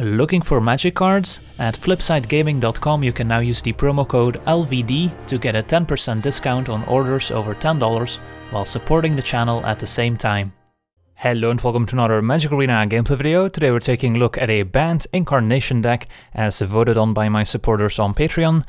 Looking for magic cards? At flipsidegaming.com you can now use the promo code LVD to get a 10% discount on orders over $10 while supporting the channel at the same time. Hello and welcome to another Magic Arena gameplay video. Today we're taking a look at a Bant Incarnation deck as voted on by my supporters on Patreon.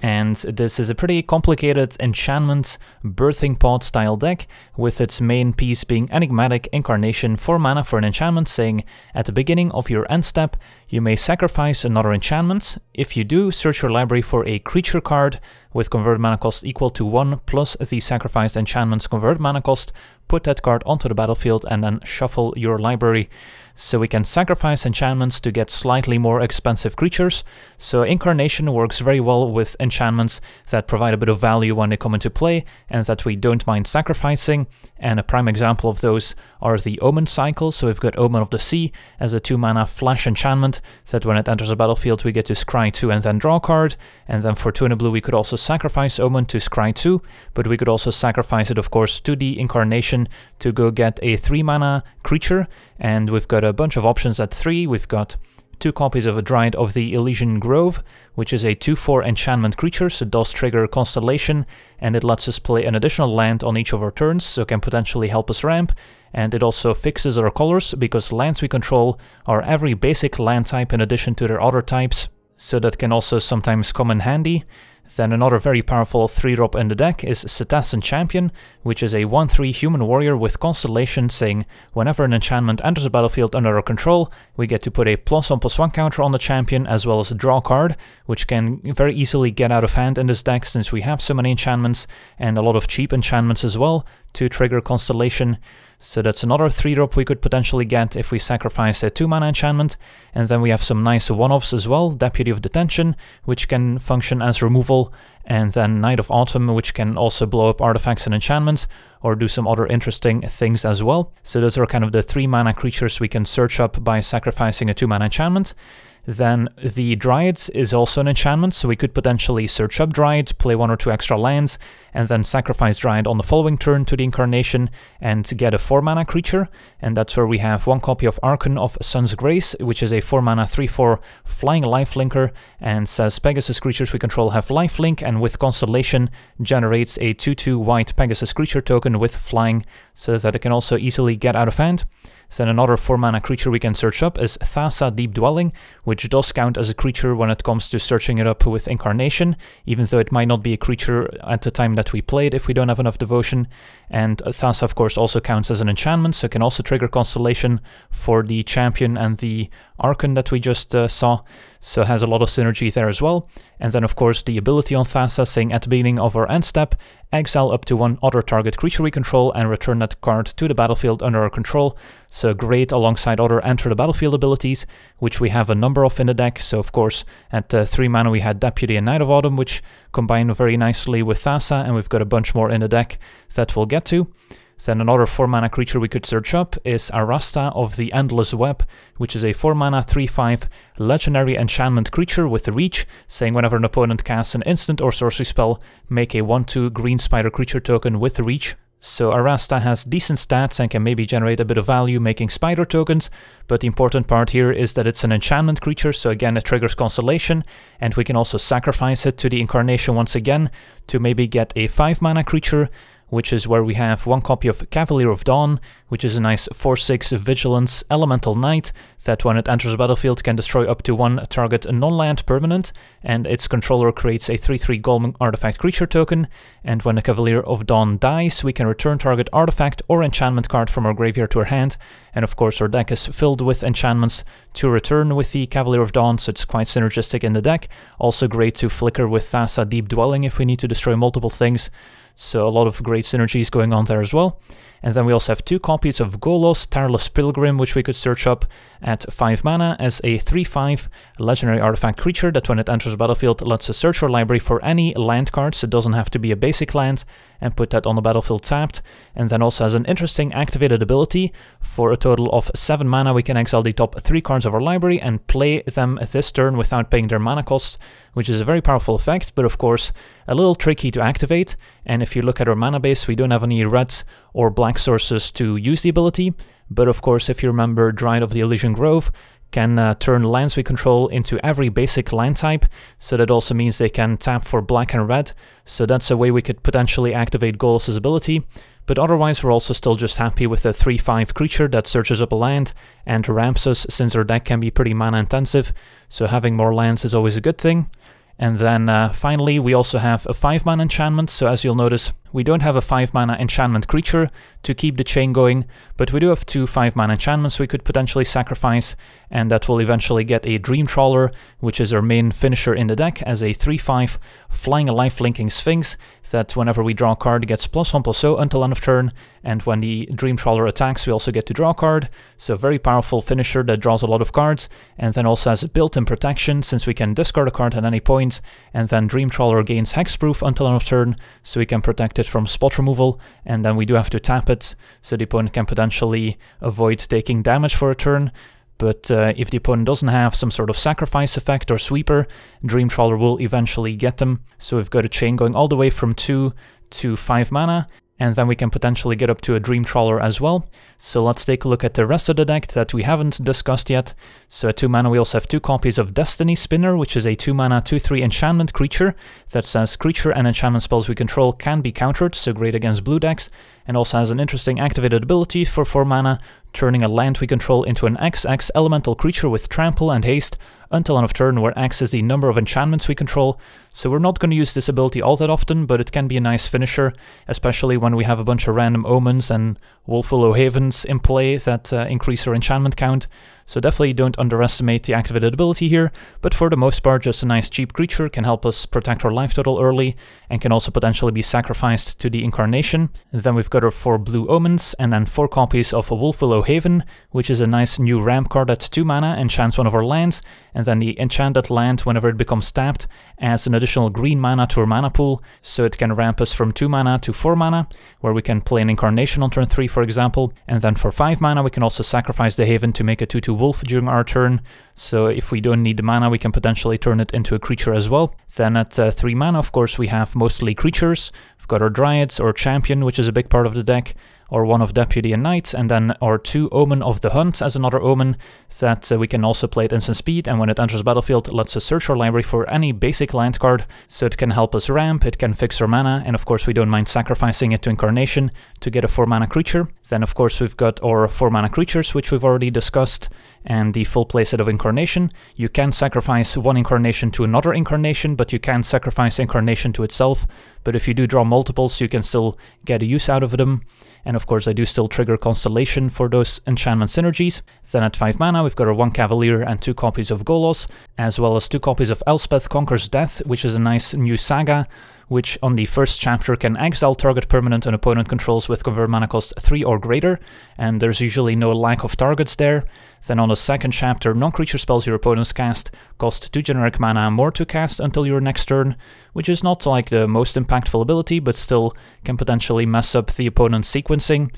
And this is a pretty complicated enchantment birthing pod style deck, with its main piece being Enigmatic Incarnation, 4 mana for an enchantment saying at the beginning of your end step you may sacrifice another enchantment. If you do, search your library for a creature card with converted mana cost equal to 1 plus the sacrificed enchantment's converted mana cost, put that card onto the battlefield and then shuffle your library. So we can sacrifice enchantments to get slightly more expensive creatures. So Incarnation works very well with enchantments that provide a bit of value when they come into play and that we don't mind sacrificing. And a prime example of those are the Omen cycle. So we've got Omen of the Sea as a 2-mana flash enchantment that when it enters the battlefield we get to scry 2 and then draw a card. And then for 2 and a blue we could also sacrifice Omen to scry 2, but we could also sacrifice it of course to the Incarnation to go get a 3-mana creature. And we've got a bunch of options at 3. We've got 2 copies of a Dryad of the Elysian Grove, which is a 2/4 enchantment creature, so it does trigger Constellation, and it lets us play an additional land on each of our turns, so it can potentially help us ramp, and it also fixes our colors, because lands we control are every basic land type in addition to their other types, so that can also sometimes come in handy. Then another very powerful 3-drop in the deck is Setessan Champion, which is a 1/3 human warrior with Constellation saying whenever an enchantment enters the battlefield under our control, we get to put a +1/+1 counter on the champion as well as a draw card, which can very easily get out of hand in this deck since we have so many enchantments and a lot of cheap enchantments as well to trigger Constellation. So that's another 3-drop we could potentially get if we sacrifice a 2-mana enchantment. And then we have some nice one-offs as well, Deputy of Detention, which can function as removal, and then Knight of Autumn, which can also blow up artifacts and enchantments, or do some other interesting things as well. So those are kind of the 3-mana creatures we can search up by sacrificing a 2-mana enchantment. Then the Dryad is also an enchantment, so we could potentially search up Dryad, play 1 or 2 extra lands, and then sacrifice Dryad on the following turn to the Incarnation and get a 4-mana creature. And that's where we have 1 copy of Archon of Sun's Grace, which is a 4-mana 3/4 flying lifelinker, and says Pegasus creatures we control have lifelink, and with Constellation generates a 2/2 white Pegasus creature token with flying, so that it can also easily get out of hand. Then another 4-mana creature we can search up is Thassa Deep Dwelling, which does count as a creature when it comes to searching it up with Incarnation, even though it might not be a creature at the time that we play it if we don't have enough devotion. And Thassa of course also counts as an enchantment, so it can also trigger Constellation for the Champion and the Archon that we just saw, so it has a lot of synergy there as well. And then of course the ability on Thassa saying at the beginning of our end step, exile up to 1 other target creature we control and return that card to the battlefield under our control. So great alongside other enter the battlefield abilities, which we have a number of in the deck. So of course at 3 mana we had Deputy and Knight of Autumn, which combine very nicely with Thassa, and we've got a bunch more in the deck that we'll get to. Then another 4-mana creature we could search up is Arasta of the Endless Web, which is a 4-mana 3/5 legendary enchantment creature with reach, saying whenever an opponent casts an instant or sorcery spell, make a 1/2 green spider creature token with reach. So Arasta has decent stats and can maybe generate a bit of value making spider tokens, but the important part here is that it's an enchantment creature, so again it triggers Constellation, and we can also sacrifice it to the Incarnation once again to maybe get a 5-mana creature, which is where we have 1 copy of Cavalier of Dawn, which is a nice 4/6 vigilance elemental knight that when it enters the battlefield can destroy up to 1 target non-land permanent, and its controller creates a 3/3 golem artifact creature token, and when the Cavalier of Dawn dies we can return target artifact or enchantment card from our graveyard to our hand. And of course our deck is filled with enchantments to return with the Cavalier of Dawn, so it's quite synergistic in the deck. Also great to flicker with Thassa Deep Dwelling if we need to destroy multiple things. So a lot of great synergies going on there as well. And then we also have 2 copies of Golos, Tireless Pilgrim, which we could search up at 5 mana as a 3/5 legendary artifact creature that when it enters the battlefield lets us search our library for any land cards, so it doesn't have to be a basic land, and put that on the battlefield tapped. And then also has an interesting activated ability. For a total of 7 mana we can exile the top 3 cards of our library and play them this turn without paying their mana costs, which is a very powerful effect, but of course a little tricky to activate. And if you look at our mana base, we don't have any reds or black sources to use the ability, but of course if you remember Dryad of the Elysian Grove can turn lands we control into every basic land type, so that also means they can tap for black and red, so that's a way we could potentially activate Golos' ability, but otherwise we're also still just happy with a 3-5 creature that searches up a land and ramps us, since our deck can be pretty mana intensive, so having more lands is always a good thing. And then finally we also have a 5 mana enchantment, so as you'll notice we don't have a 5 mana enchantment creature to keep the chain going, but we do have two 5 mana enchantments we could potentially sacrifice, and that will eventually get a Dream Trawler, which is our main finisher in the deck, as a 3-5 flying a life-linking Sphinx that whenever we draw a card gets +1/+0 until end of turn, and when the Dream Trawler attacks we also get to draw a card, so very powerful finisher that draws a lot of cards, and then also has built-in protection since we can discard a card at any point, and then Dream Trawler gains hexproof until end of turn, so we can protect it from spot removal, and then we do have to tap it, so the opponent can potentially avoid taking damage for a turn. But if the opponent doesn't have some sort of sacrifice effect or sweeper, Dream Trawler will eventually get them. So we've got a chain going all the way from 2 to 5 mana, and then we can potentially get up to a Dream Trawler as well. So let's take a look at the rest of the deck that we haven't discussed yet. So at 2 mana we also have 2 copies of Destiny Spinner, which is a 2 mana 2/3 enchantment creature that says creature and enchantment spells we control can be countered, so great against blue decks, and also has an interesting activated ability for 4 mana, turning a land we control into an XX elemental creature with trample and haste until end of turn, where X is the number of enchantments we control. So we're not going to use this ability all that often, but it can be a nice finisher, especially when we have a bunch of random Omens and Wolf Willow Havens in play that increase our enchantment count. So definitely don't underestimate the activated ability here, but for the most part just a nice cheap creature can help us protect our life total early, and can also potentially be sacrificed to the Incarnation. And then we've got our 4 blue Omens, and then 4 copies of Wolf Willow Haven, which is a nice new ramp card at 2 mana, enchants one of our lands, and then the enchanted land, whenever it becomes tapped, adds an additional green mana to our mana pool, so it can ramp us from 2 mana to 4 mana, where we can play an Incarnation on turn 3 for example, and then for 5 mana we can also sacrifice the Haven to make a 2/2 wolf during our turn, so if we don't need the mana we can potentially turn it into a creature as well. Then at 3 mana of course we have mostly creatures. We've got our Dryads, our Champion, which is a big part of the deck, or one of Deputy and Knight, and then our 2 Omen of the Hunt as another Omen that we can also play at instant speed, and when it enters battlefield it lets us search our library for any basic land card, so it can help us ramp, it can fix our mana, and of course we don't mind sacrificing it to Incarnation to get a 4 mana creature. Then of course we've got our 4 mana creatures, which we've already discussed, and the full playset of Incarnation. You can sacrifice one Incarnation to another Incarnation, but you can't sacrifice Incarnation to itself, but if you do draw multiples you can still get a use out of them. And of course I do still trigger Constellation for those enchantment synergies. Then at 5 mana we've got our 1 Cavalier and 2 copies of Golos, as well as 2 copies of Elspeth Conquers Death, which is a nice new saga, which on the first chapter can exile target permanent an opponent controls with convert mana cost 3 or greater, and there's usually no lack of targets there. Then on the second chapter, non-creature spells your opponents cast cost 2 generic mana and more to cast until your next turn, which is not like the most impactful ability, but still can potentially mess up the opponent's sequencing.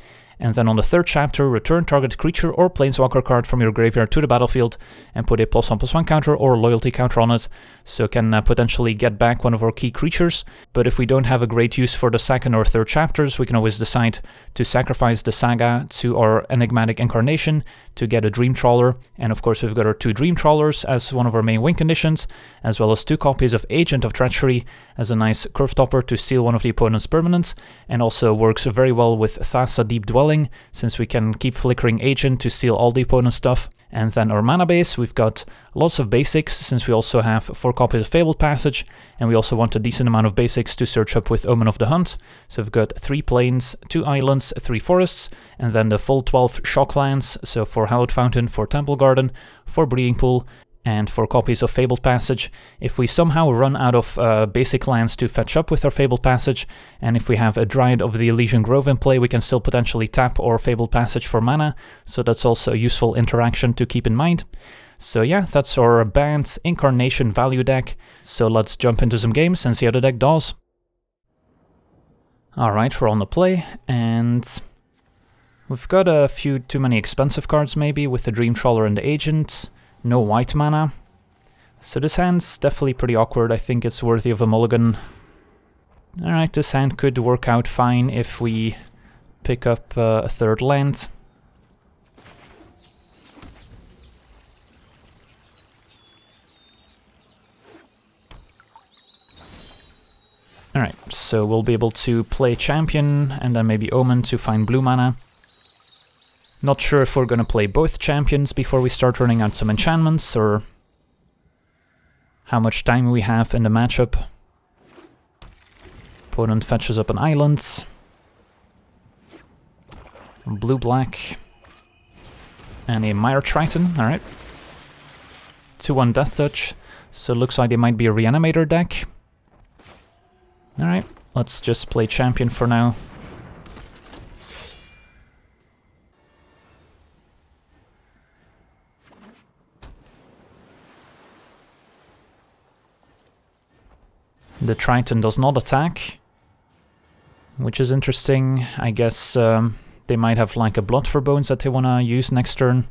And then on the third chapter, return target creature or planeswalker card from your graveyard to the battlefield and put a +1/+1 counter or loyalty counter on it, so can potentially get back one of our key creatures. But if we don't have a great use for the second or third chapters, we can always decide to sacrifice the saga to our Enigmatic Incarnation to get a Dream Trawler. And of course we've got our 2 Dream Trawlers as one of our main win conditions, as well as 2 copies of Agent of Treachery as a nice curve topper to steal one of the opponent's permanents, and also works very well with Thassa Deep Dwelling, since we can keep flickering Agent to steal all the opponent's stuff. And then our mana base, we've got lots of basics, since we also have 4 copies of Fabled Passage, and we also want a decent amount of basics to search up with Omen of the Hunt. So we've got 3 plains, 2 islands, 3 forests, and then the full 12 shocklands, so for Hallowed Fountain, for Temple Garden, for Breeding Pool, and 4 copies of Fabled Passage. If we somehow run out of basic lands to fetch up with our Fabled Passage, and if we have a Dryad of the Elysian Grove in play, we can still potentially tap our Fabled Passage for mana, so that's also a useful interaction to keep in mind. So yeah, that's our Bant Incarnation value deck, so let's jump into some games and see how the deck does. Alright, we're on the play, and we've got a few too many expensive cards maybe, with the Dream Trawler and the Agent. No white mana, so this hand's definitely pretty awkward. I think it's worthy of a mulligan. Alright, this hand could work out fine if we pick up a third land. Alright, so we'll be able to play Champion and then maybe Omen to find blue mana. Not sure if we're gonna play both Champions before we start running out some enchantments, or how much time we have in the matchup. Opponent fetches up an island. Blue-black. And a Mire Triton, alright. 2-1 Death Touch, so it looks like it might be a Reanimator deck. Alright, let's just play Champion for now. The Triton does not attack, which is interesting. I guess they might have like a Blood for Bones that they want to use next turn.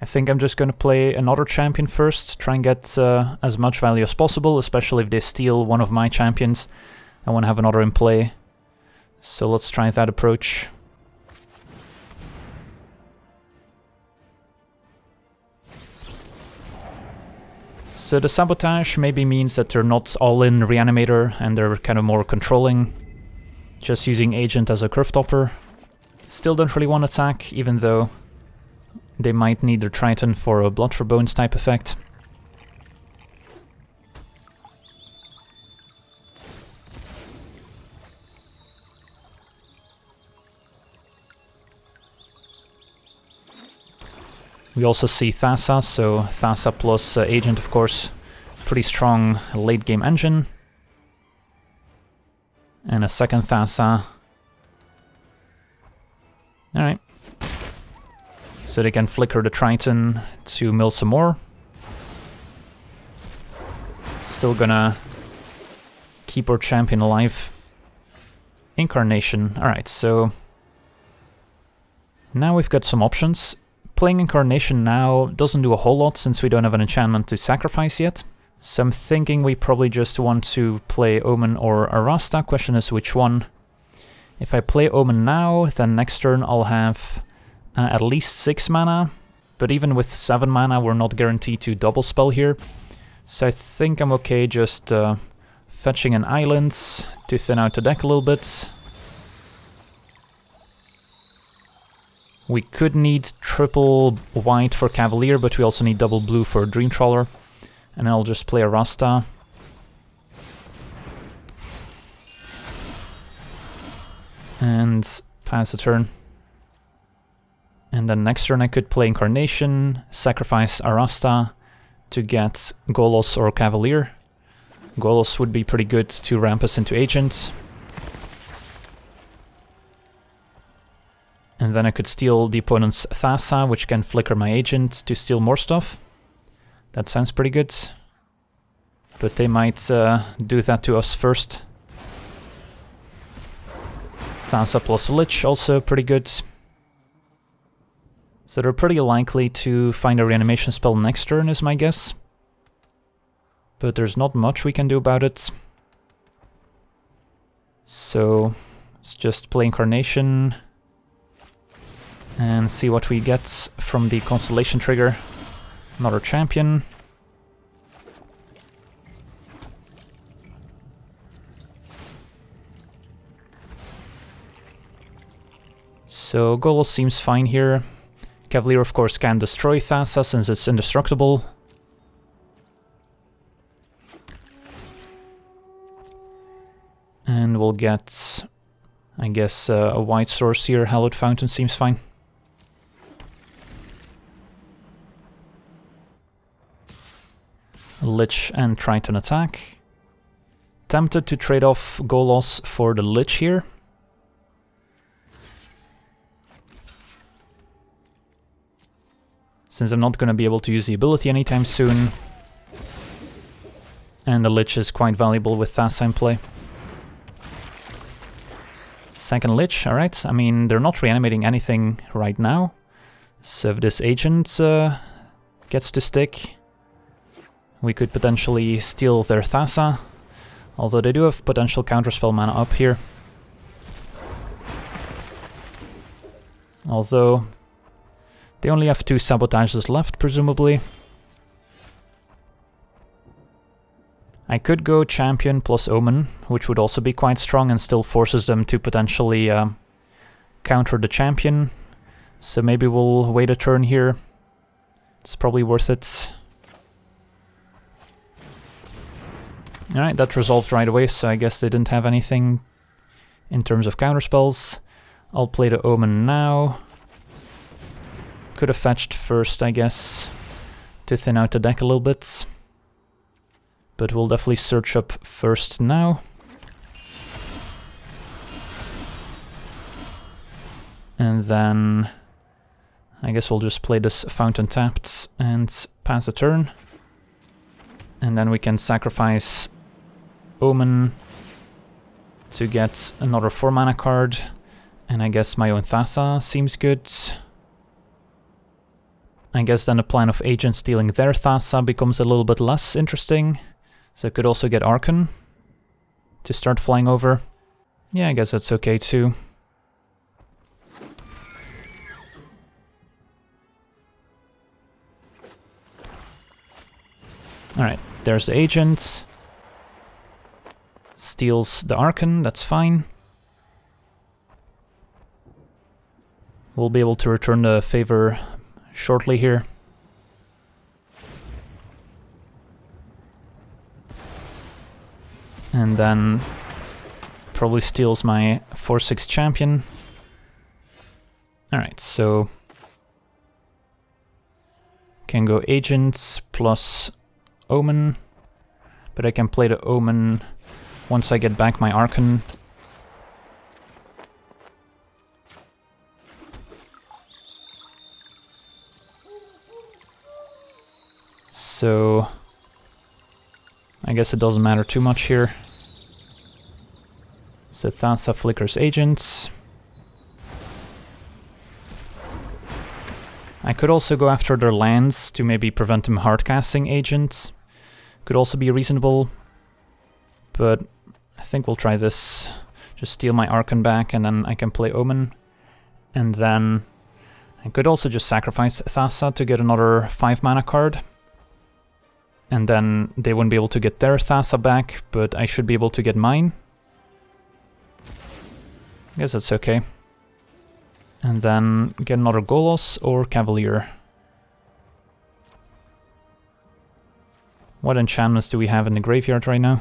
I think I'm just going to play another champion first, try and get as much value as possible, especially if they steal one of my champions. I want to have another in play. So let's try that approach. So the Sabotage maybe means that they're not all in Reanimator and they're kind of more controlling. Just using Agent as a curve topper. Still don't really want to attack, even though they might need their Triton for a Blood for Bones type effect. We also see Thassa, so Thassa plus Agent, of course, pretty strong late game engine. And a second Thassa. Alright. So they can flicker the Triton to mill some more. Still gonna keep our champion alive. Incarnation. Alright, so now we've got some options. Playing Incarnation now doesn't do a whole lot since we don't have an enchantment to sacrifice yet. So I'm thinking we probably just want to play Omen or Arasta. Question is which one. If I play Omen now, then next turn I'll have at least 6 mana, but even with 7 mana we're not guaranteed to double spell here. So I think I'm okay just fetching an island to thin out the deck a little bit. We could need triple white for Cavalier, but we also need double blue for Dream Trawler. And I'll just play Arasta. And pass the turn. And then next turn I could play Incarnation, sacrifice Arasta to get Golos or Cavalier. Golos would be pretty good to ramp us into Agent. And then I could steal the opponent's Thassa, which can flicker my Agent to steal more stuff. That sounds pretty good. But they might do that to us first. Thassa plus Lich, also pretty good. So they're pretty likely to find a reanimation spell next turn, is my guess. But there's not much we can do about it. So let's just play Incarnation and see what we get from the Constellation trigger. Another champion. So Golos seems fine here. Cavalier, of course, can destroy Thassa since it's indestructible. And we'll get, I guess, a white source here. Hallowed Fountain seems fine. Lich and Triton attack. Tempted to trade off Golos for the Lich here. Since I'm not going to be able to use the ability anytime soon. And the Lich is quite valuable with Thassa in play. Second Lich, alright. I mean, they're not reanimating anything right now. So if this Agent gets to stick, we could potentially steal their Thassa, although they do have potential counterspell mana up here. Although they only have 2 sabotages left, presumably. I could go Champion plus Omen, which would also be quite strong and still forces them to potentially counter the Champion. So maybe we'll wait a turn here. It's probably worth it. Alright, that resolved right away, so I guess they didn't have anything in terms of counterspells. I'll play the Omen now. Could have fetched first, I guess, to thin out the deck a little bit. But we'll definitely search up first now. And then I guess we'll just play this Fountain Tapped and pass a turn. And then we can sacrifice Omen to get another 4-mana card. And I guess my own Thassa seems good. I guess then the plan of Agent stealing their Thassa becomes a little bit less interesting. So I could also get Archon to start flying over. Yeah, I guess that's okay too. Alright, there's the Agent. Steals the Archon, that's fine. We'll be able to return the favor shortly here. And then probably steals my 4/6 Champion. Alright, so can go Agent plus Omen, but I can play the Omen once I get back my Archon. So I guess it doesn't matter too much here. So Thassa flickers Agents. I could also go after their lands to maybe prevent them hardcasting Agents. Could also be reasonable, but I think we'll try this. Just steal my Archon back and then I can play Omen. And then I could also just sacrifice Thassa to get another 5-mana card. And then they wouldn't be able to get their Thassa back, but I should be able to get mine. I guess that's okay. And then get another Golos or Cavalier. What enchantments do we have in the graveyard right now?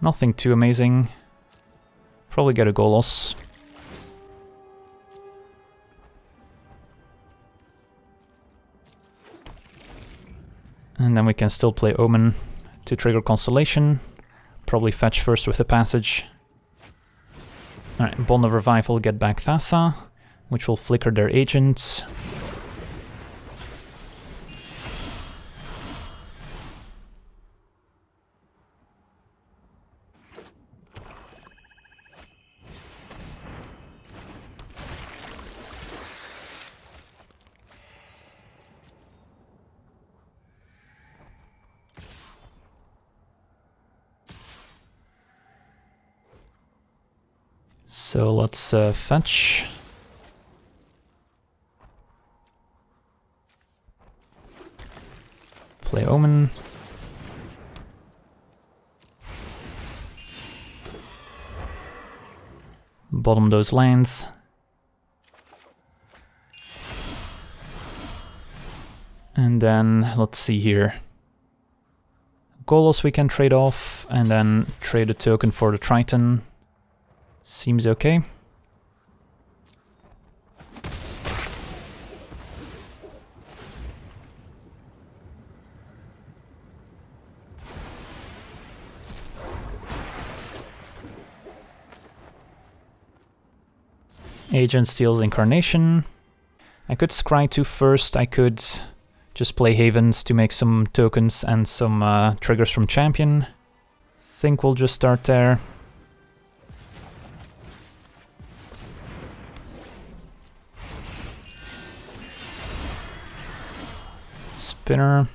Nothing too amazing. Probably get a Golos. And then we can still play Omen to trigger Constellation. Probably fetch first with the Passage. Alright, Bond of Revival, get back Thassa, which will flicker their Agents. So let's fetch. Play Omen. Bottom those lands. And then let's see here. Golos we can trade off and then trade a token for the Triton. Seems okay. Agent steals Incarnation. I could scry 2 first. I could just play Havens to make some tokens and some triggers from Champion. Think we'll just start there. Spinner.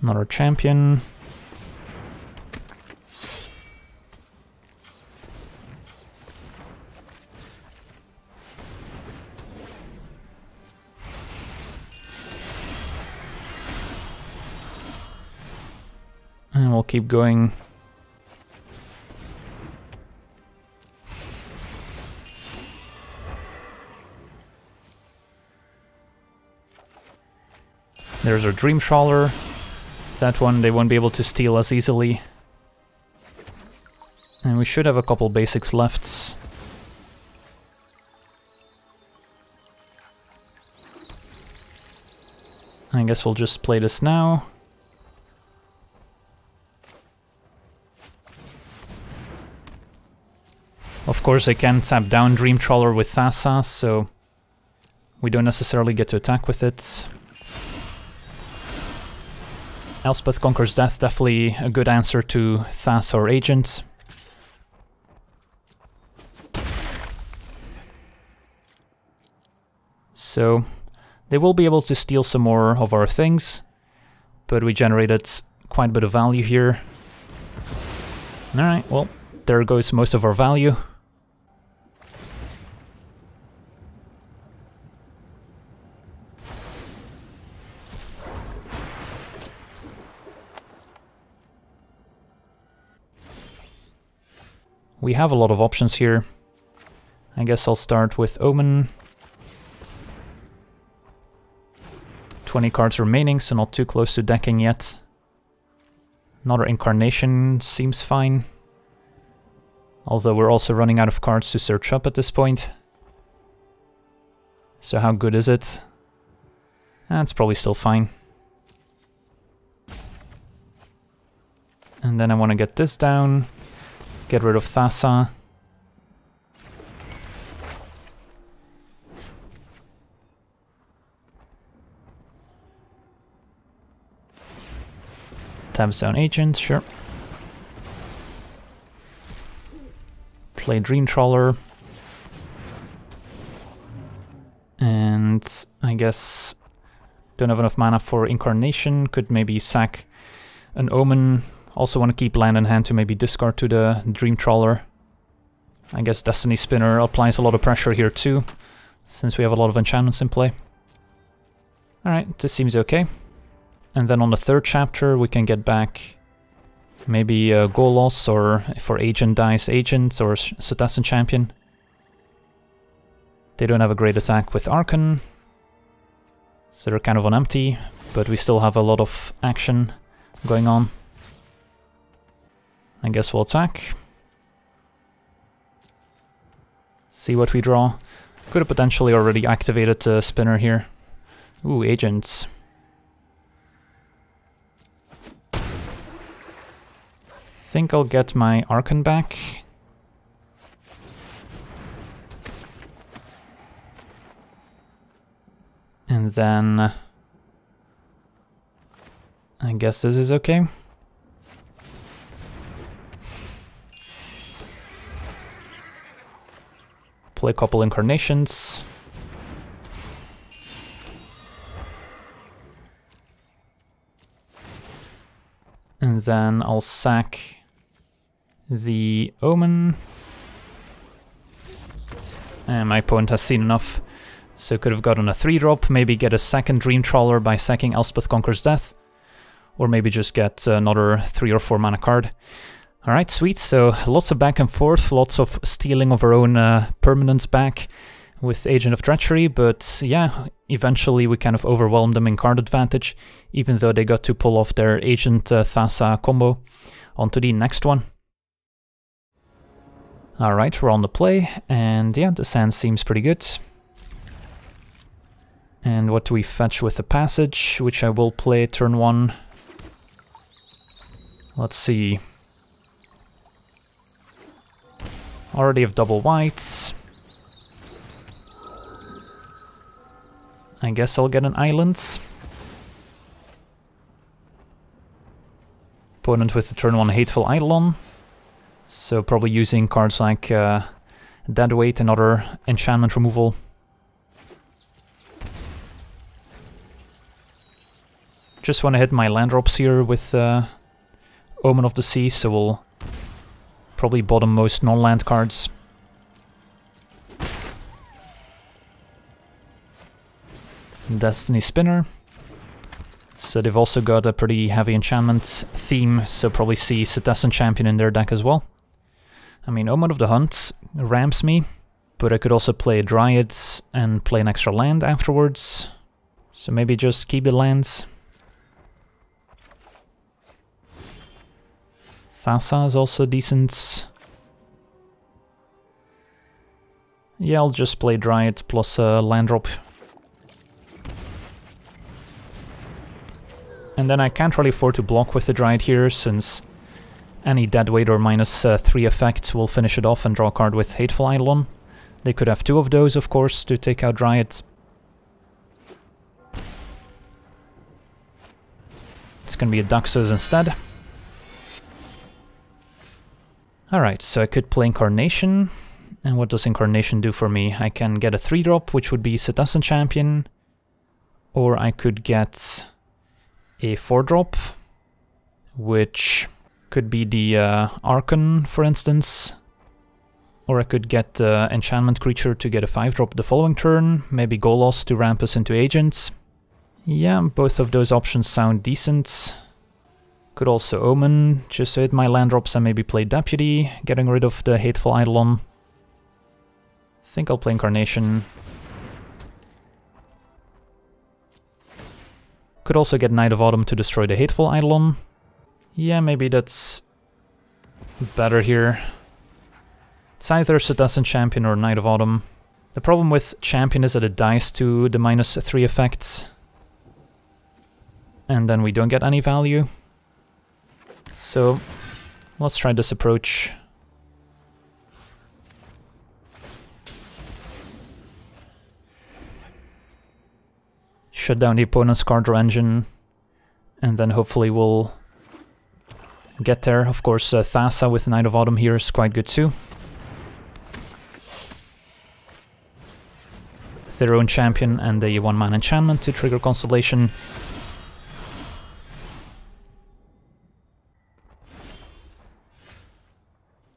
Another Champion. And we'll keep going. There's our Dream Trawler. That one, they won't be able to steal us easily. And we should have a couple basics left. I guess we'll just play this now. Of course I can tap down Dream Trawler with Thassa, so we don't necessarily get to attack with it. Elspeth Conquers Death, definitely a good answer to Thassa or Agent. So they will be able to steal some more of our things, but we generated quite a bit of value here. Alright, well, there goes most of our value. We have a lot of options here. I guess I'll start with Omen. 20 cards remaining, so not too close to decking yet. Another Incarnation seems fine. Although we're also running out of cards to search up at this point. So how good is it? That's probably still fine. And then I want to get this down. Get rid of Thassa. Taps down Agent, sure. Play Dream Trawler. And I guess don't have enough mana for Incarnation, could maybe sack an Omen. Also want to keep land in hand to maybe discard to the Dream Trawler. I guess Destiny Spinner applies a lot of pressure here too, since we have a lot of enchantments in play. Alright, this seems okay. And then on the third chapter we can get back maybe Golos, or if our Agent dies, Agent, or Setessan Champion. They don't have a great attack with Archon, so they're kind of on empty, but we still have a lot of action going on. I guess we'll attack. See what we draw. Could have potentially already activated the Spinner here. Ooh, Agents. Think I'll get my Archon back. And then I guess this is okay. Play a couple Incarnations. And then I'll sack the Omen. And my opponent has seen enough, so could have gotten a 3-drop, maybe get a second Dream Trawler by sacking Elspeth Conquers Death, or maybe just get another 3 or 4 mana card. Alright, sweet, so lots of back and forth, lots of stealing of our own permanents back with Agent of Treachery, but yeah, eventually we kind of overwhelmed them in card advantage, even though they got to pull off their Agent Thassa combo. On to the next one. Alright, we're on the play, and yeah, the hand seems pretty good. And what do we fetch with the Passage, which I will play turn 1? Let's see. Already have double whites. I guess I'll get an island. Opponent with the turn 1 Hateful Eidolon. So probably using cards like Deadweight and other enchantment removal. Just want to hit my land drops here with Omen of the Sea, so we'll probably bottom most non-land cards. Destiny Spinner. So they've also got a pretty heavy enchantment theme, so probably see Setessan Champion in their deck as well. I mean, Omen of the Hunt ramps me, but I could also play a Dryad and play an extra land afterwards. So maybe just keep the lands. Thassa is also decent. Yeah, I'll just play Dryad plus a land drop. And then I can't really afford to block with the Dryad here, since any Deadweight or minus 3 effect will finish it off and draw a card with Hateful Eidolon. They could have two of those, of course, to take out Dryad. It's gonna be a Daxos instead. Alright, so I could play Incarnation. And what does Incarnation do for me? I can get a 3-drop, which would be Setessan Champion. Or I could get a 4-drop, which could be the Archon, for instance. Or I could get the enchantment creature to get a 5-drop the following turn. Maybe Golos to ramp us into Agents. Yeah, both of those options sound decent. Could also Omen, just hit my land drops and maybe play Deputy, getting rid of the Hateful Eidolon. I think I'll play Incarnation. Could also get Knight of Autumn to destroy the Hateful Eidolon. Yeah, maybe that's better here. It's either Setessan Champion or Knight of Autumn. The problem with Champion is that it dies to the minus 3 effects. And then we don't get any value. So let's try this approach. Shut down the opponent's card or engine, and then hopefully we'll get there. Of course, Thassa with Knight of Autumn here is quite good too. Their own champion and a 1-mana enchantment to trigger Constellation.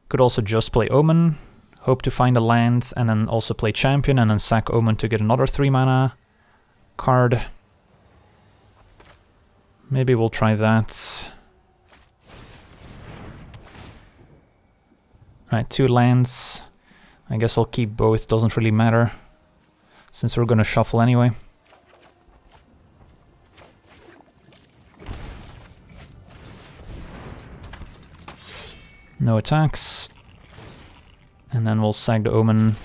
Could also just play Omen, hope to find a land, and then also play Champion and then sack Omen to get another 3-mana. Card. Maybe we'll try that. Right, 2 lands. I guess I'll keep both, doesn't really matter, since we're gonna shuffle anyway. No attacks. And then we'll sack the Omen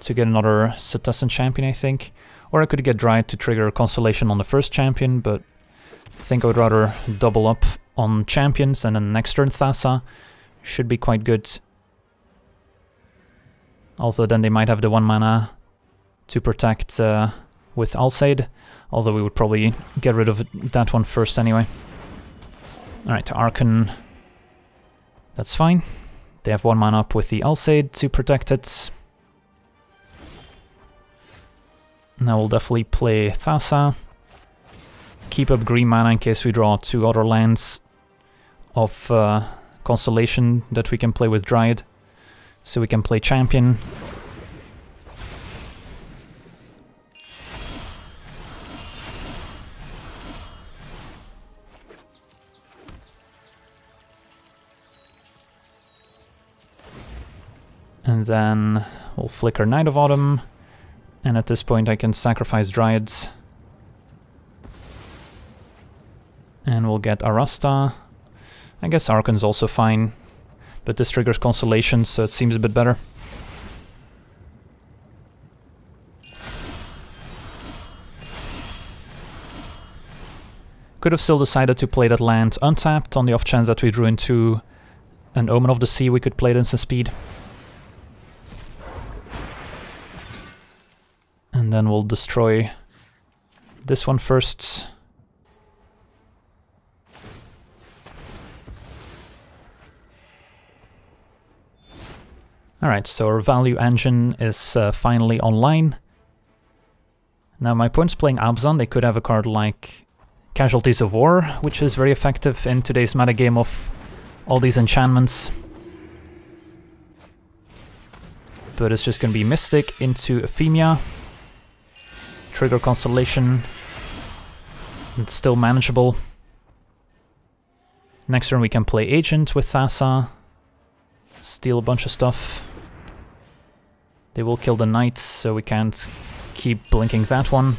to get another Setessan Champion, I think. Or I could get Dryad to trigger Constellation on the first champion, but I think I would rather double up on champions, and then next turn Thassa should be quite good. Also, then they might have the 1-mana to protect with Alcide, although we would probably get rid of that one first anyway. Alright, Archon, that's fine. They have 1 mana up with the Alcide to protect it. Now we'll definitely play Thassa. Keep up green mana in case we draw 2 other lands of Constellation that we can play with Dryad. So we can play Champion. And then we'll flicker Knight of Autumn. And at this point I can sacrifice Dryads. And we'll get Arasta. I guess Archon's also fine, but this triggers Constellation, so it seems a bit better. Could have still decided to play that land untapped on the off chance that we drew into an Omen of the Sea, we could play it instant speed. And then we'll destroy this one first. Alright, so our value engine is finally online. Now my opponent's playing Abzan. They could have a card like Casualties of War, which is very effective in today's metagame of all these enchantments. But it's just going to be Mystic into Ephemia. Trigger Constellation, It's still manageable. Next turn we can play Agent with Thassa. Steal a bunch of stuff. They will kill the Knights, so we can't keep blinking that one.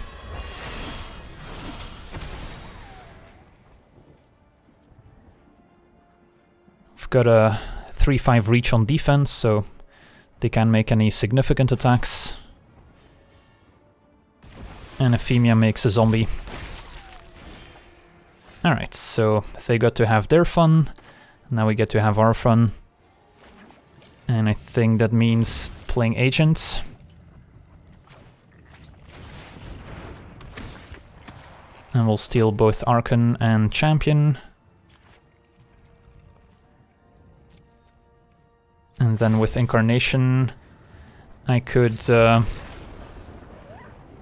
We've got a 3-5 reach on defense, so they can't make any significant attacks. And Ephemia makes a zombie. Alright, so they got to have their fun, now we get to have our fun. And I think that means playing Agent. And we'll steal both Archon and Champion. And then with Incarnation, I could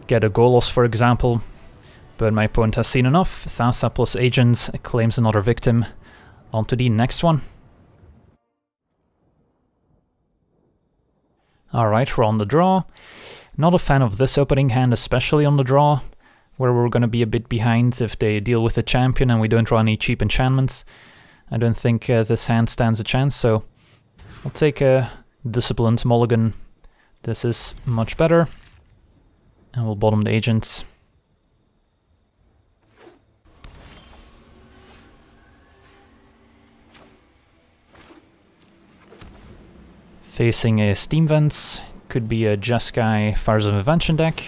get a Golos, for example, but my opponent has seen enough. Thassa plus Agent claims another victim. On to the next one. Alright, we're on the draw. Not a fan of this opening hand, especially on the draw, where we're gonna be a bit behind if they deal with a champion and we don't draw any cheap enchantments. I don't think this hand stands a chance, so I'll take a disciplined mulligan. This is much better. And we'll bottom the Agents. Facing a Steam Vents. Could be a Jeskai Fires of Invention deck.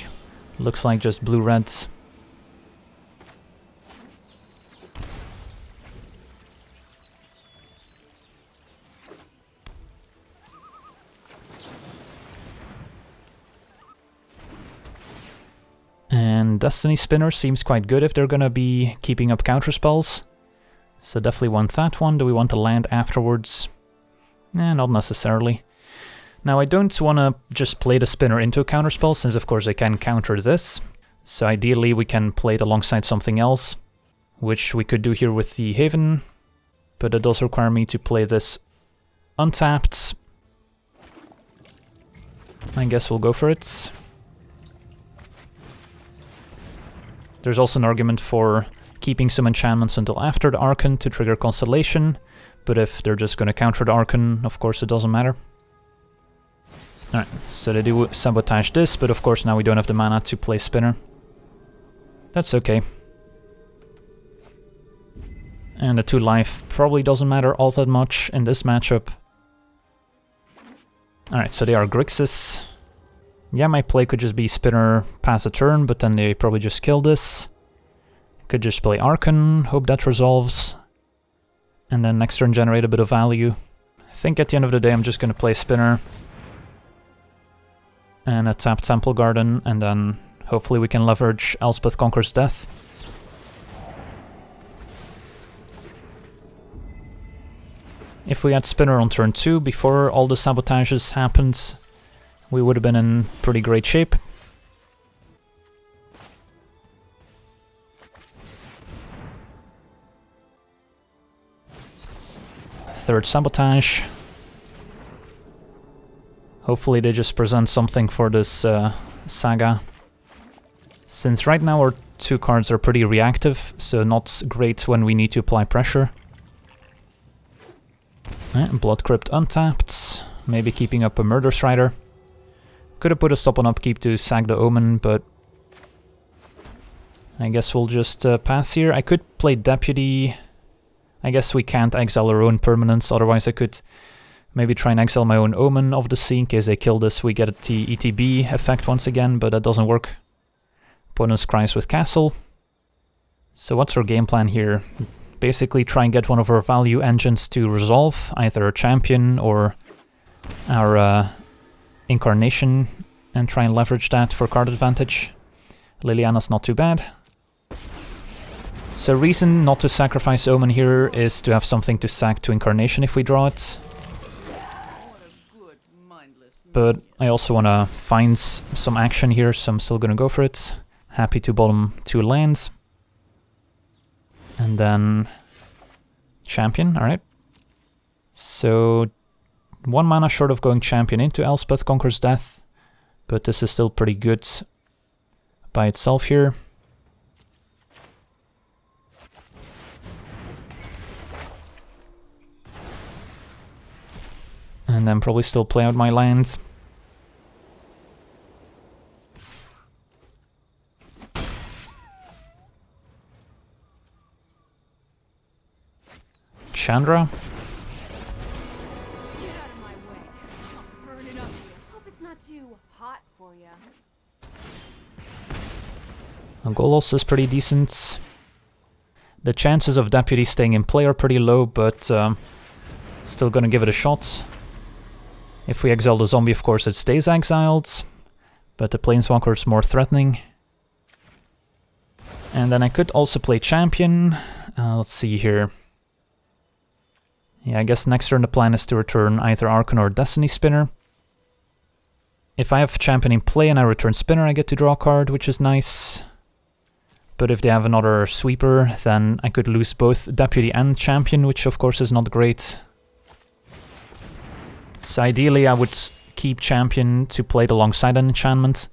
Looks like just blue-red. And Destiny Spinner seems quite good if they're gonna be keeping up counterspells. So definitely want that one. Do we want to land afterwards? Eh, not necessarily. Now I don't wanna just play the Spinner into a counterspell, since of course I can counter this. So ideally we can play it alongside something else, which we could do here with the Haven. But it does require me to play this untapped. I guess we'll go for it. There's also an argument for keeping some enchantments until after the Archon to trigger Constellation, but if they're just going to counter the Archon, of course it doesn't matter. Alright, so they do sabotage this, but of course now we don't have the mana to play Spinner. That's okay. And the 2 life probably doesn't matter all that much in this matchup. Alright, so they are Grixis. Yeah, my play could just be Spinner, pass a turn, but then they probably just kill this. Could just play Archon, hope that resolves. And then next turn generate a bit of value. I think at the end of the day I'm just gonna play Spinner. And tap Temple Garden, and then hopefully we can leverage Elspeth Conquers Death. If we had Spinner on turn 2, before all the sabotages happened, we would have been in pretty great shape. Third sabotage. Hopefully they just present something for this saga. Since right now our 2 cards are pretty reactive, so not great when we need to apply pressure. Blood Crypt untapped, maybe keeping up a Mire Triton. Could have put a stop on upkeep to sack the Omen, but I guess we'll just pass here. I could play Deputy. I guess we can't exile our own permanents, otherwise I could maybe try and exile my own Omen of the Sea in case they kill this. We get the ETB effect once again, but that doesn't work. Opponent cries with Castle. So what's our game plan here? Basically try and get one of our value engines to resolve, either a Champion or our Incarnation, and try and leverage that for card advantage. Liliana's not too bad. So reason not to sacrifice Omen here is to have something to sack to Incarnation if we draw it. But I also want to find some action here, so I'm still gonna go for it. Happy to bottom 2 lands. And then Champion, alright. So 1 mana short of going Champion into Elspeth Conquers Death, but this is still pretty good by itself here. and then probably still play out my lands. Chandra. Get out of my way. I'll burn it up. Hope it's not too hot for you. Golos is pretty decent. The chances of Deputy staying in play are pretty low, but still gonna give it a shot. If we exile the zombie, of course, it stays exiled, but the Planeswalker is more threatening. And then I could also play Champion. Let's see here. Yeah, I guess next turn the plan is to return either Archon or Destiny Spinner. If I have Champion in play and I return Spinner, I get to draw a card, which is nice. But if they have another sweeper, then I could lose both Deputy and Champion, which of course is not great. So ideally I would keep Champion to play it alongside an enchantment,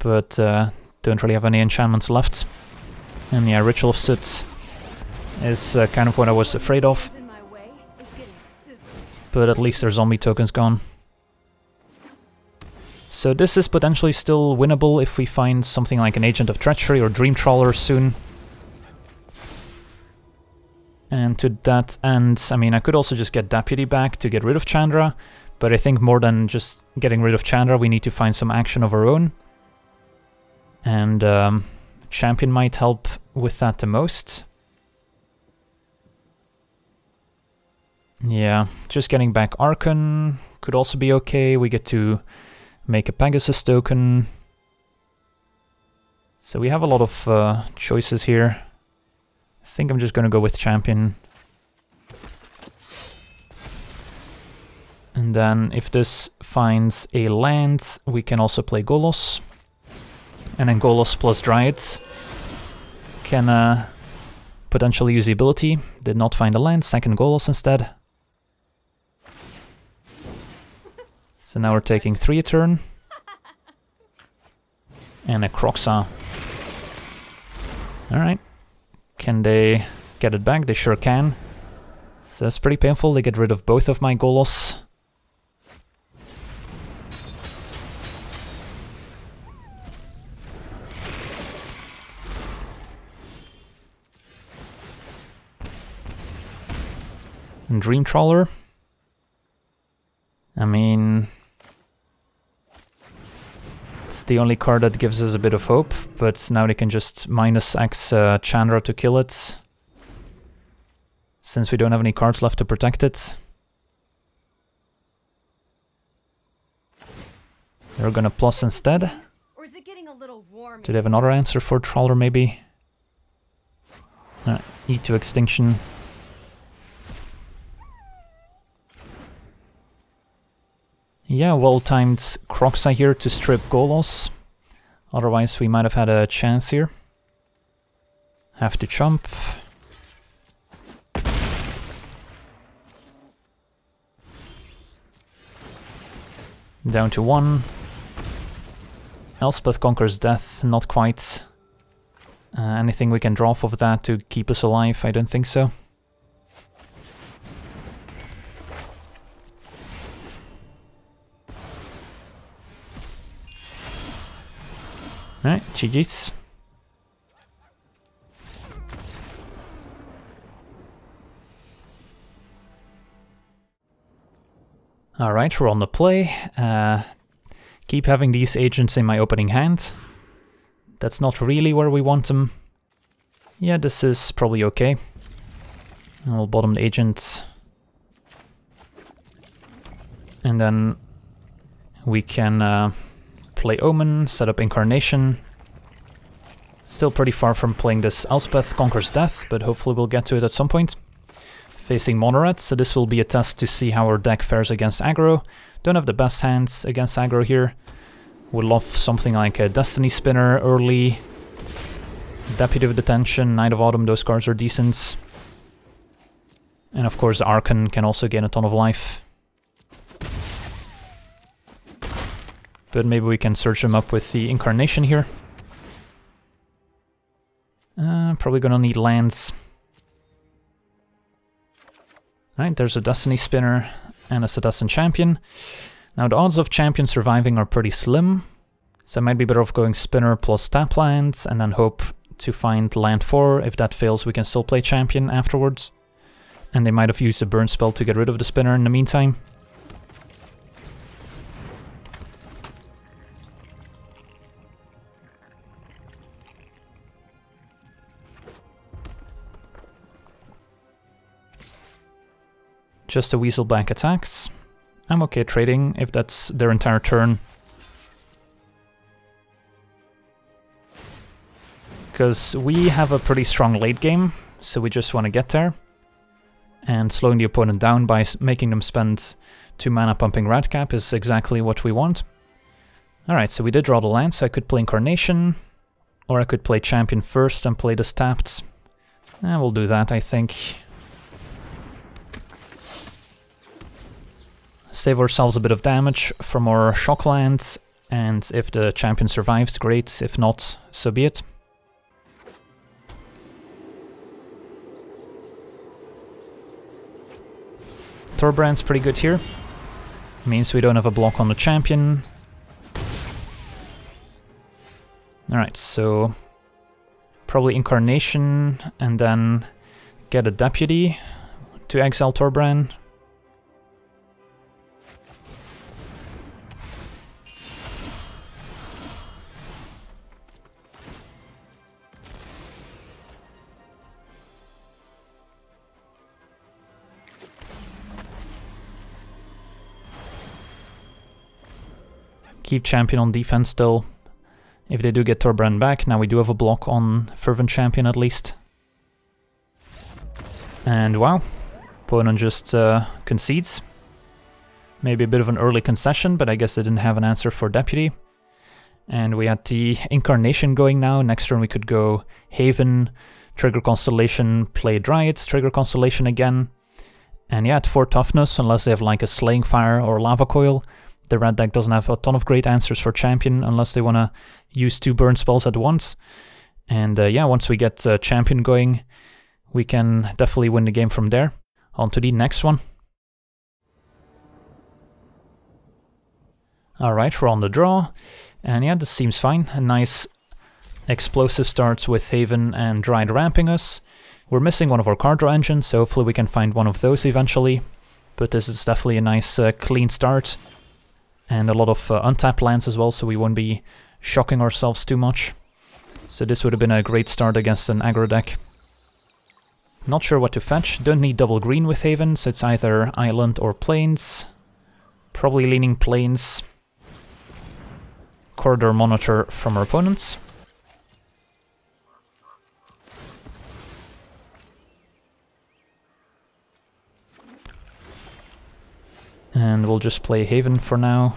but don't really have any enchantments left. And yeah, Ritual of Soot is kind of what I was afraid of. But at least their zombie token's gone. So this is potentially still winnable if we find something like an Agent of Treachery or Dream Trawler soon. And to that end, I mean, I could also just get Deputy back to get rid of Chandra, but I think more than just getting rid of Chandra, we need to find some action of our own. And Champion might help with that the most. Yeah, just getting back Archon could also be okay. We get to make a Pegasus token. So we have a lot of choices here. I think I'm just gonna go with Champion. And then if this finds a land, we can also play Golos. And then Golos plus Dryad can potentially use the ability. Did not find a land, second Golos instead. So now we're taking 3 a turn. And a Croxa. Alright. Can they get it back? They sure can. So it's pretty painful. They get rid of both of my Golos. And Dream Trawler. I mean, it's the only card that gives us a bit of hope, but now they can just minus X Chandra to kill it, since we don't have any cards left to protect it. They're gonna plus instead. Or is it getting a little warm? Do they have another answer for Trawler maybe? E to Extinction. Yeah, well-timed Croxa here to strip Golos, otherwise we might have had a chance here. Have to chump. Down to 1. Elspeth Conquers Death, not quite. Anything we can draw off of that to keep us alive, I don't think so. Alright, GG's. Alright, we're on the play. Keep having these agents in my opening hand. That's not really where we want them. Yeah, this is probably okay. I'll bottom the agents. And then we can play Omen, set up Incarnation. Still pretty far from playing this Elspeth Conquers Death, but hopefully we'll get to it at some point. Facing Monorath, so this will be a test to see how our deck fares against aggro. Don't have the best hands against aggro here. Would love something like a Destiny Spinner early. Deputy of Detention, Knight of Autumn, those cards are decent. And of course Archon can also gain a ton of life. But maybe we can search him up with the Incarnation here. Probably gonna need lands. Alright, there's a Destiny Spinner. and a Setessan Champion. Now the odds of Champion surviving are pretty slim, so I might be better off going Spinner plus tap land and then hope to find land 4. If that fails, we can still play Champion afterwards. And they might have used a burn spell to get rid of the Spinner in the meantime. Just a Weasel back attacks. I'm okay trading if that's their entire turn, because we have a pretty strong late game, so we just want to get there. And slowing the opponent down by making them spend 2 mana pumping Ratcap is exactly what we want. Alright, so we did draw the land, so I could play Incarnation, or I could play Champion first and play this tapped. And we'll do that, I think. Save ourselves a bit of damage from our shock land, and if the Champion survives, great, if not, so be it. Torbran's pretty good here, means we don't have a block on the Champion. Alright, so probably Incarnation and then get a Deputy to exile Torbran. Keep Champion on defense still. If they do get Torbran back, now we do have a block on Fervent Champion at least. And wow, opponent just concedes. Maybe a bit of an early concession, but I guess they didn't have an answer for Deputy. And we had the Incarnation going now. Next turn we could go Haven, trigger Constellation, play Dryad, trigger Constellation again. And yeah, at 4 toughness, unless they have like a Slaying Fire or Lava Coil, the red deck doesn't have a ton of great answers for Champion unless they want to use 2 burn spells at once. And yeah, once we get Champion going, we can definitely win the game from there. On to the next one. Alright, we're on the draw. And yeah, this seems fine. A nice explosive starts with Haven and Dryad ramping us. We're missing one of our card draw engines, so hopefully we can find one of those eventually. But this is definitely a nice clean start. And a lot of untapped lands as well, so we won't be shocking ourselves too much. So this would have been a great start against an aggro deck. Not sure what to fetch. Don't need double green with Haven, so it's either Island or Plains. Probably leaning Plains. Corridor Monitor from our opponents. And we'll just play Haven for now.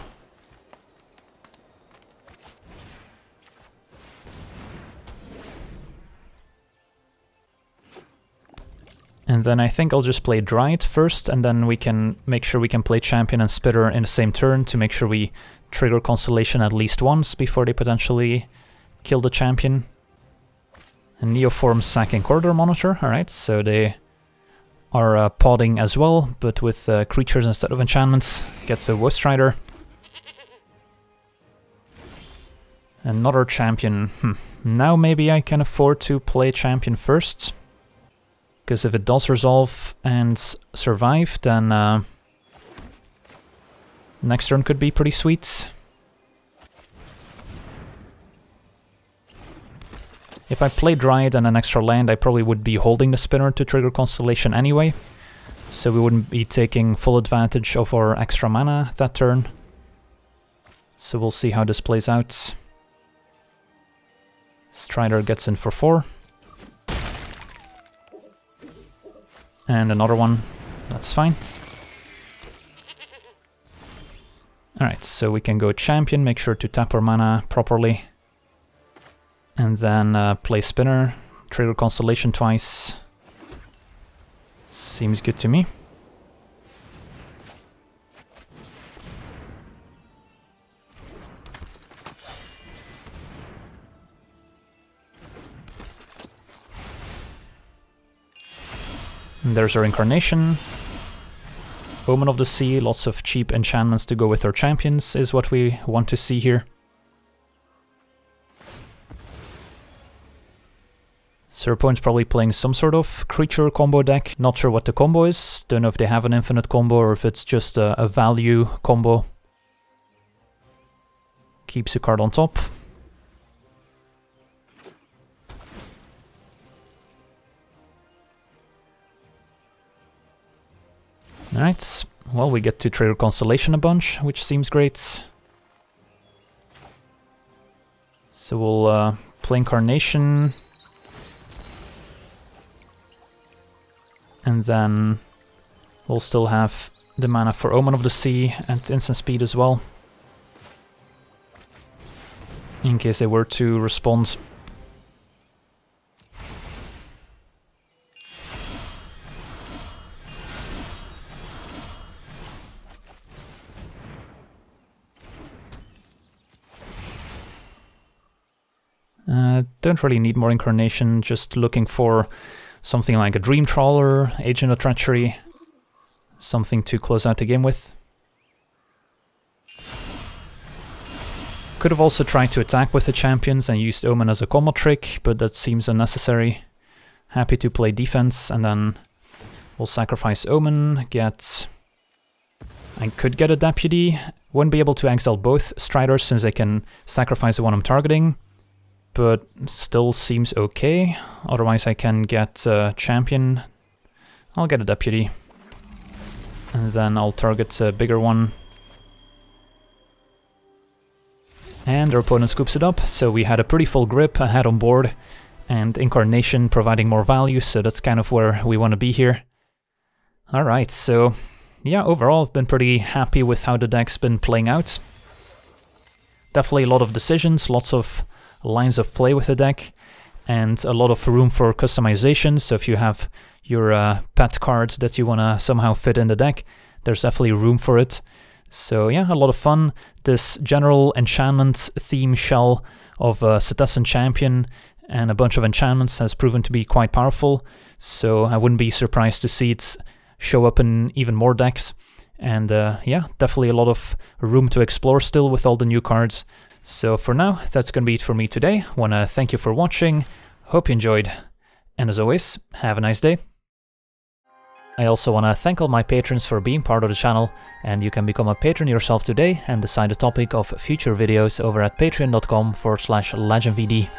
And then I think I'll just play Dryad first, and then we can make sure we can play Champion and Spitter in the same turn to make sure we trigger Constellation at least once before they potentially kill the Champion. And Neoform sacking Corridor Monitor, alright, so they are podding as well, but with creatures instead of enchantments. Gets a Woe Strider. Another Champion. Now maybe I can afford to play Champion first, because if it does resolve and survive, then next turn could be pretty sweet. If I play Dryad and an extra land, I probably would be holding the Spinner to trigger Constellation anyway, so we wouldn't be taking full advantage of our extra mana that turn. So we'll see how this plays out. Strider gets in for 4. And another one. That's fine. Alright, so we can go Champion, make sure to tap our mana properly. And then play Spinner, trigger Constellation twice. Seems good to me. And there's our Incarnation. Omen of the Sea, lots of cheap enchantments to go with our champions is what we want to see here. Serpoint's probably playing some sort of creature combo deck, not sure what the combo is, don't know if they have an infinite combo or if it's just a value combo. Keeps a card on top. Alright, well we get to trigger Constellation a bunch, which seems great. So we'll play Incarnation. And then we'll still have the mana for Omen of the Sea and instant speed as well, in case they were to respond. Don't really need more Incarnation, just looking for something like a Dream Trawler, Agent of Treachery, something to close out the game with. Could have also tried to attack with the champions and used Omen as a combo trick, but that seems unnecessary. Happy to play defense, and then we'll sacrifice Omen, get... I could get a Deputy, wouldn't be able to exile both Striders since I can sacrifice the one I'm targeting, but still seems okay. Otherwise I can get a champion. I'll get a Deputy. And then I'll target a bigger one. And our opponent scoops it up, so we had a pretty full grip ahead on board, and Incarnation providing more value, so that's kind of where we want to be here. Alright, so yeah, overall I've been pretty happy with how the deck's been playing out. Definitely a lot of decisions, lots of lines of play with the deck, and a lot of room for customization, so if you have your pet cards that you want to somehow fit in the deck, there's definitely room for it. So yeah, a lot of fun. This general enchantment theme shell of Setessan Champion and a bunch of enchantments has proven to be quite powerful, so I wouldn't be surprised to see it show up in even more decks. And yeah, definitely a lot of room to explore still with all the new cards. So for now, that's gonna be it for me today. Wanna thank you for watching, hope you enjoyed, and as always, have a nice day. I also wanna thank all my patrons for being part of the channel, and you can become a patron yourself today and decide the topic of future videos over at patreon.com/legendvd.